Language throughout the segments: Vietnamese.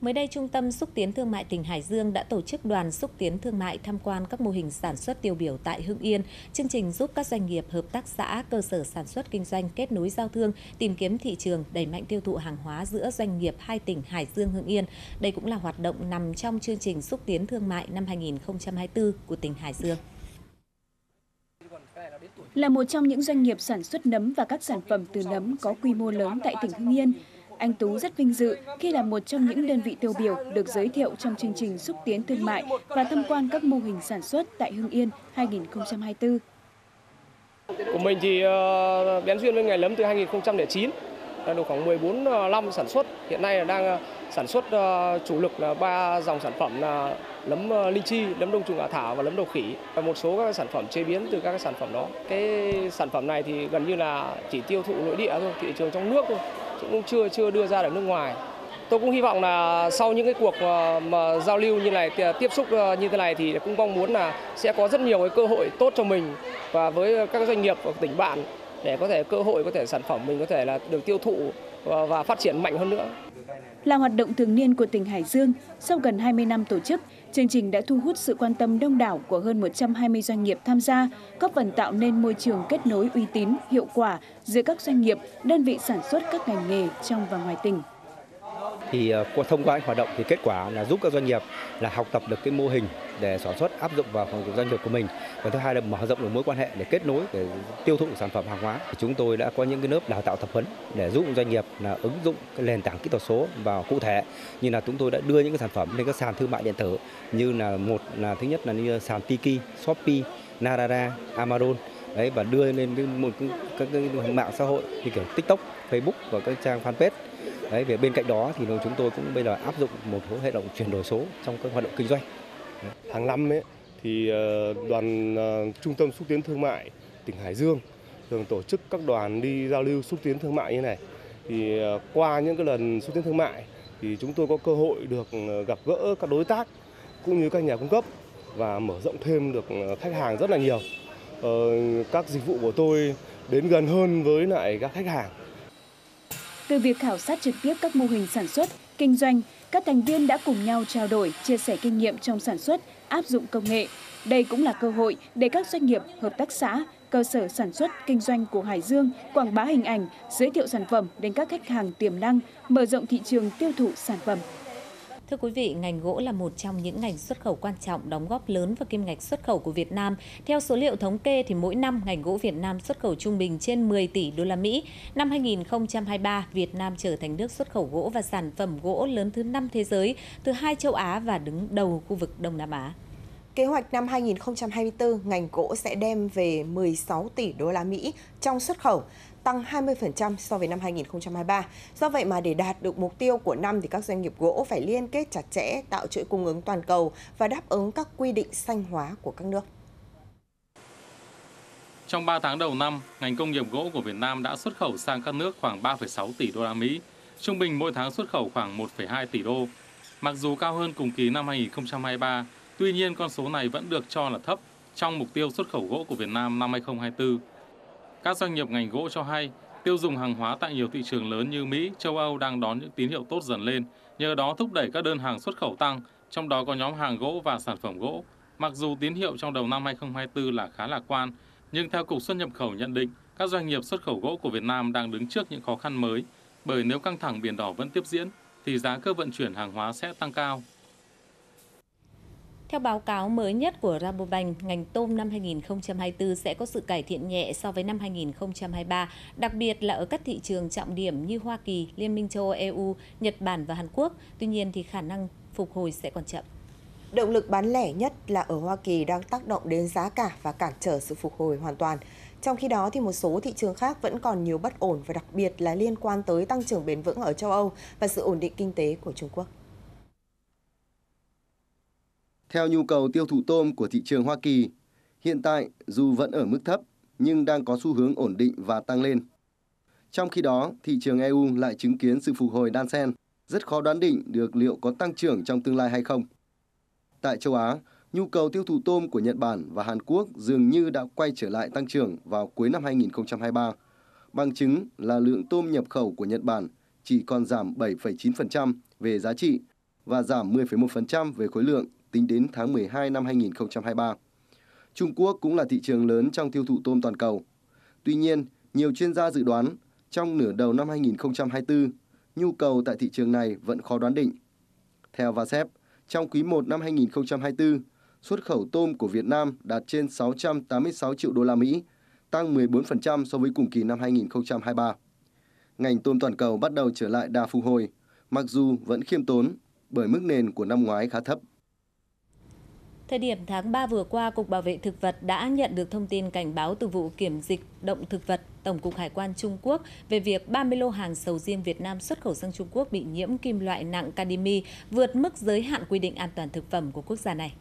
Mới đây, Trung tâm Xúc tiến Thương mại tỉnh Hải Dương đã tổ chức đoàn xúc tiến thương mại tham quan các mô hình sản xuất tiêu biểu tại Hưng Yên. Chương trình giúp các doanh nghiệp, hợp tác xã, cơ sở sản xuất kinh doanh kết nối giao thương, tìm kiếm thị trường, đẩy mạnh tiêu thụ hàng hóa giữa doanh nghiệp hai tỉnh Hải Dương, Hưng Yên. Đây cũng là hoạt động nằm trong chương trình xúc tiến thương mại năm 2024 của tỉnh Hải Dương. Là một trong những doanh nghiệp sản xuất nấm và các sản phẩm từ nấm có quy mô lớn tại tỉnh Hưng Yên, anh Tú rất vinh dự khi là một trong những đơn vị tiêu biểu được giới thiệu trong chương trình xúc tiến thương mại và tham quan các mô hình sản xuất tại Hưng Yên 2024. Của mình thì bén duyên với nghề nấm từ 2009, được khoảng 14 năm sản xuất. Hiện nay là đang sản xuất chủ lực là 3 dòng sản phẩm là nấm li chi, nấm đông trùng hạ thảo và nấm đầu khỉ, và một số các sản phẩm chế biến từ các sản phẩm đó. Cái sản phẩm này thì gần như là chỉ tiêu thụ nội địa thôi, thị trường trong nước thôi, cũng chưa đưa ra được nước ngoài. Tôi cũng hy vọng là sau những cái cuộc mà giao lưu như này, tiếp xúc như thế này thì cũng mong muốn là sẽ có rất nhiều cái cơ hội tốt cho mình và với các doanh nghiệp của tỉnh bạn để có thể cơ hội, có thể sản phẩm mình có thể là được tiêu thụ và phát triển mạnh hơn nữa. Là hoạt động thường niên của tỉnh Hải Dương, sau gần 20 năm tổ chức, chương trình đã thu hút sự quan tâm đông đảo của hơn 120 doanh nghiệp tham gia, góp phần tạo nên môi trường kết nối uy tín, hiệu quả giữa các doanh nghiệp, đơn vị sản xuất các ngành nghề trong và ngoài tỉnh. Thì thông qua hoạt động thì kết quả là giúp các doanh nghiệp là học tập được cái mô hình để sản xuất áp dụng vào phòng doanh nghiệp của mình, và thứ hai là mở rộng được mối quan hệ để kết nối để tiêu thụ sản phẩm hàng hóa. Chúng tôi đã có những cái lớp đào tạo tập huấn để giúp doanh nghiệp là ứng dụng cái nền tảng kỹ thuật số vào cụ thể, như là chúng tôi đã đưa những cái sản phẩm lên các sàn thương mại điện tử, như là thứ nhất là như sàn Tiki, Shopee, Lazada, Amazon. Đấy, và đưa lên một các mạng xã hội như kiểu TikTok, Facebook và các trang fanpage. Đấy, về bên cạnh đó thì chúng tôi cũng bây giờ áp dụng một số hệ động chuyển đổi số trong các hoạt động kinh doanh. Hàng năm ấy, thì đoàn Trung tâm Xúc tiến Thương mại tỉnh Hải Dương thường tổ chức các đoàn đi giao lưu xúc tiến thương mại như này. Thì qua những cái lần xúc tiến thương mại thì chúng tôi có cơ hội được gặp gỡ các đối tác cũng như các nhà cung cấp và mở rộng thêm được khách hàng rất là nhiều. Các dịch vụ của tôi đến gần hơn với lại các khách hàng. Từ việc khảo sát trực tiếp các mô hình sản xuất, kinh doanh, các thành viên đã cùng nhau trao đổi, chia sẻ kinh nghiệm trong sản xuất, áp dụng công nghệ. Đây cũng là cơ hội để các doanh nghiệp, hợp tác xã, cơ sở sản xuất, kinh doanh của Hải Dương quảng bá hình ảnh, giới thiệu sản phẩm đến các khách hàng tiềm năng, mở rộng thị trường tiêu thụ sản phẩm. Thưa quý vị, ngành gỗ là một trong những ngành xuất khẩu quan trọng, đóng góp lớn vào kim ngạch xuất khẩu của Việt Nam. Theo số liệu thống kê thì mỗi năm ngành gỗ Việt Nam xuất khẩu trung bình trên 10 tỷ đô la Mỹ. Năm 2023, Việt Nam trở thành nước xuất khẩu gỗ và sản phẩm gỗ lớn thứ 5 thế giới, thứ 2 châu Á và đứng đầu khu vực Đông Nam Á. Kế hoạch năm 2024, ngành gỗ sẽ đem về 16 tỷ đô la Mỹ trong xuất khẩu, tăng 20% so với năm 2023. Do vậy mà để đạt được mục tiêu của năm thì các doanh nghiệp gỗ phải liên kết chặt chẽ, tạo chuỗi cung ứng toàn cầu và đáp ứng các quy định xanh hóa của các nước. Trong 3 tháng đầu năm, ngành công nghiệp gỗ của Việt Nam đã xuất khẩu sang các nước khoảng 3,6 tỷ đô la Mỹ, trung bình mỗi tháng xuất khẩu khoảng 1,2 tỷ đô. Mặc dù cao hơn cùng kỳ năm 2023, tuy nhiên con số này vẫn được cho là thấp trong mục tiêu xuất khẩu gỗ của Việt Nam năm 2024. Các doanh nghiệp ngành gỗ cho hay, tiêu dùng hàng hóa tại nhiều thị trường lớn như Mỹ, châu Âu đang đón những tín hiệu tốt dần lên, nhờ đó thúc đẩy các đơn hàng xuất khẩu tăng, trong đó có nhóm hàng gỗ và sản phẩm gỗ. Mặc dù tín hiệu trong đầu năm 2024 là khá lạc quan, nhưng theo Cục Xuất nhập khẩu nhận định, các doanh nghiệp xuất khẩu gỗ của Việt Nam đang đứng trước những khó khăn mới, bởi nếu căng thẳng Biển Đỏ vẫn tiếp diễn, thì giá cơ vận chuyển hàng hóa sẽ tăng cao. Theo báo cáo mới nhất của Rabobank, ngành tôm năm 2024 sẽ có sự cải thiện nhẹ so với năm 2023, đặc biệt là ở các thị trường trọng điểm như Hoa Kỳ, Liên minh châu Âu, EU, Nhật Bản và Hàn Quốc. Tuy nhiên thì khả năng phục hồi sẽ còn chậm. Động lực bán lẻ nhất là ở Hoa Kỳ đang tác động đến giá cả và cản trở sự phục hồi hoàn toàn. Trong khi đó, thì một số thị trường khác vẫn còn nhiều bất ổn và đặc biệt là liên quan tới tăng trưởng bền vững ở châu Âu và sự ổn định kinh tế của Trung Quốc. Theo nhu cầu tiêu thụ tôm của thị trường Hoa Kỳ, hiện tại dù vẫn ở mức thấp nhưng đang có xu hướng ổn định và tăng lên. Trong khi đó, thị trường EU lại chứng kiến sự phục hồi đan xen, rất khó đoán định được liệu có tăng trưởng trong tương lai hay không. Tại châu Á, nhu cầu tiêu thụ tôm của Nhật Bản và Hàn Quốc dường như đã quay trở lại tăng trưởng vào cuối năm 2023. Bằng chứng là lượng tôm nhập khẩu của Nhật Bản chỉ còn giảm 7,9% về giá trị và giảm 10,1% về khối lượng tính đến tháng 12 năm 2023. Trung Quốc cũng là thị trường lớn trong tiêu thụ tôm toàn cầu. Tuy nhiên, nhiều chuyên gia dự đoán trong nửa đầu năm 2024, nhu cầu tại thị trường này vẫn khó đoán định. Theo VASEP, trong quý 1 năm 2024, xuất khẩu tôm của Việt Nam đạt trên 686 triệu đô la Mỹ, tăng 14% so với cùng kỳ năm 2023. Ngành tôm toàn cầu bắt đầu trở lại đà phục hồi, mặc dù vẫn khiêm tốn bởi mức nền của năm ngoái khá thấp. Thời điểm tháng 3 vừa qua, Cục Bảo vệ Thực vật đã nhận được thông tin cảnh báo từ vụ kiểm dịch động thực vật Tổng cục Hải quan Trung Quốc về việc 30 lô hàng sầu riêng Việt Nam xuất khẩu sang Trung Quốc bị nhiễm kim loại nặng cadimi vượt mức giới hạn quy định an toàn thực phẩm của quốc gia này.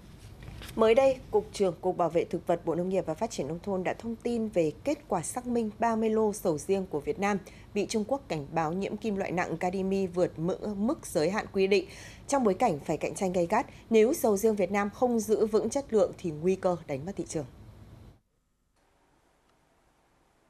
Mới đây, Cục trưởng Cục Bảo vệ Thực vật Bộ Nông nghiệp và Phát triển Nông thôn đã thông tin về kết quả xác minh 30 lô sầu riêng của Việt Nam bị Trung Quốc cảnh báo nhiễm kim loại nặng cadimi vượt mức giới hạn quy định. Trong bối cảnh phải cạnh tranh gay gắt, nếu sầu riêng Việt Nam không giữ vững chất lượng thì nguy cơ đánh mất thị trường.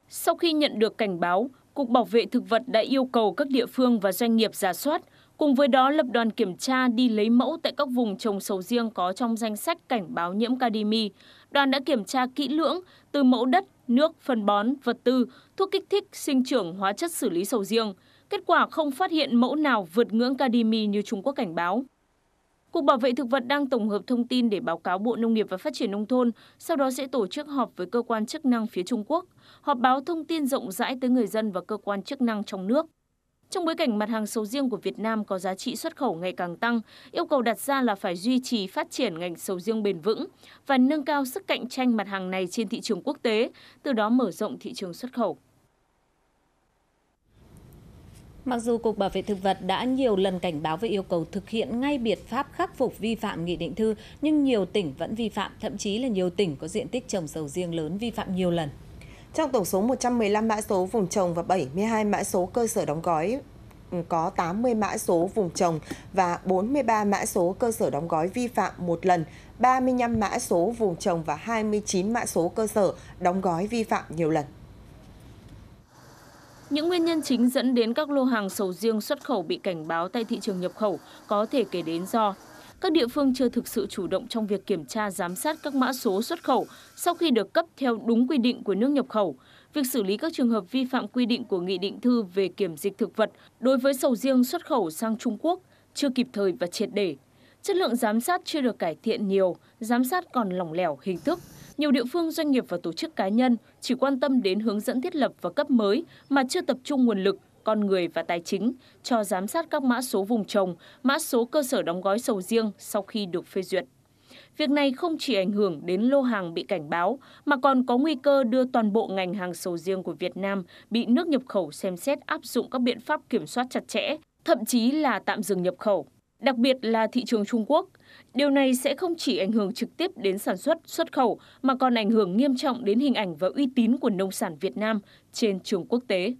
Sau khi nhận được cảnh báo, Cục Bảo vệ Thực vật đã yêu cầu các địa phương và doanh nghiệp rà soát, cùng với đó lập đoàn kiểm tra đi lấy mẫu tại các vùng trồng sầu riêng có trong danh sách cảnh báo nhiễm cadimi. Đoàn đã kiểm tra kỹ lưỡng từ mẫu đất, nước, phân bón, vật tư, thuốc kích thích, sinh trưởng, hóa chất xử lý sầu riêng. Kết quả không phát hiện mẫu nào vượt ngưỡng cadimi như Trung Quốc cảnh báo. Cục Bảo vệ Thực vật đang tổng hợp thông tin để báo cáo Bộ Nông nghiệp và Phát triển Nông thôn, sau đó sẽ tổ chức họp với cơ quan chức năng phía Trung Quốc, họp báo thông tin rộng rãi tới người dân và cơ quan chức năng trong nước. Trong bối cảnh mặt hàng sầu riêng của Việt Nam có giá trị xuất khẩu ngày càng tăng, yêu cầu đặt ra là phải duy trì phát triển ngành sầu riêng bền vững và nâng cao sức cạnh tranh mặt hàng này trên thị trường quốc tế, từ đó mở rộng thị trường xuất khẩu. Mặc dù Cục Bảo vệ Thực vật đã nhiều lần cảnh báo về yêu cầu thực hiện ngay biện pháp khắc phục vi phạm Nghị định thư, nhưng nhiều tỉnh vẫn vi phạm, thậm chí là nhiều tỉnh có diện tích trồng sầu riêng lớn vi phạm nhiều lần. Trong tổng số 115 mã số vùng trồng và 72 mã số cơ sở đóng gói, có 80 mã số vùng trồng và 43 mã số cơ sở đóng gói vi phạm một lần, 35 mã số vùng trồng và 29 mã số cơ sở đóng gói vi phạm nhiều lần. Những nguyên nhân chính dẫn đến các lô hàng sầu riêng xuất khẩu bị cảnh báo tại thị trường nhập khẩu có thể kể đến do các địa phương chưa thực sự chủ động trong việc kiểm tra giám sát các mã số xuất khẩu sau khi được cấp theo đúng quy định của nước nhập khẩu. Việc xử lý các trường hợp vi phạm quy định của Nghị định thư về kiểm dịch thực vật đối với sầu riêng xuất khẩu sang Trung Quốc chưa kịp thời và triệt để. Chất lượng giám sát chưa được cải thiện nhiều, giám sát còn lỏng lẻo, hình thức. Nhiều địa phương, doanh nghiệp và tổ chức cá nhân chỉ quan tâm đến hướng dẫn thiết lập và cấp mới mà chưa tập trung nguồn lực, con người và tài chính cho giám sát các mã số vùng trồng, mã số cơ sở đóng gói sầu riêng sau khi được phê duyệt. Việc này không chỉ ảnh hưởng đến lô hàng bị cảnh báo, mà còn có nguy cơ đưa toàn bộ ngành hàng sầu riêng của Việt Nam bị nước nhập khẩu xem xét áp dụng các biện pháp kiểm soát chặt chẽ, thậm chí là tạm dừng nhập khẩu, đặc biệt là thị trường Trung Quốc. Điều này sẽ không chỉ ảnh hưởng trực tiếp đến sản xuất, xuất khẩu, mà còn ảnh hưởng nghiêm trọng đến hình ảnh và uy tín của nông sản Việt Nam trên trường quốc tế.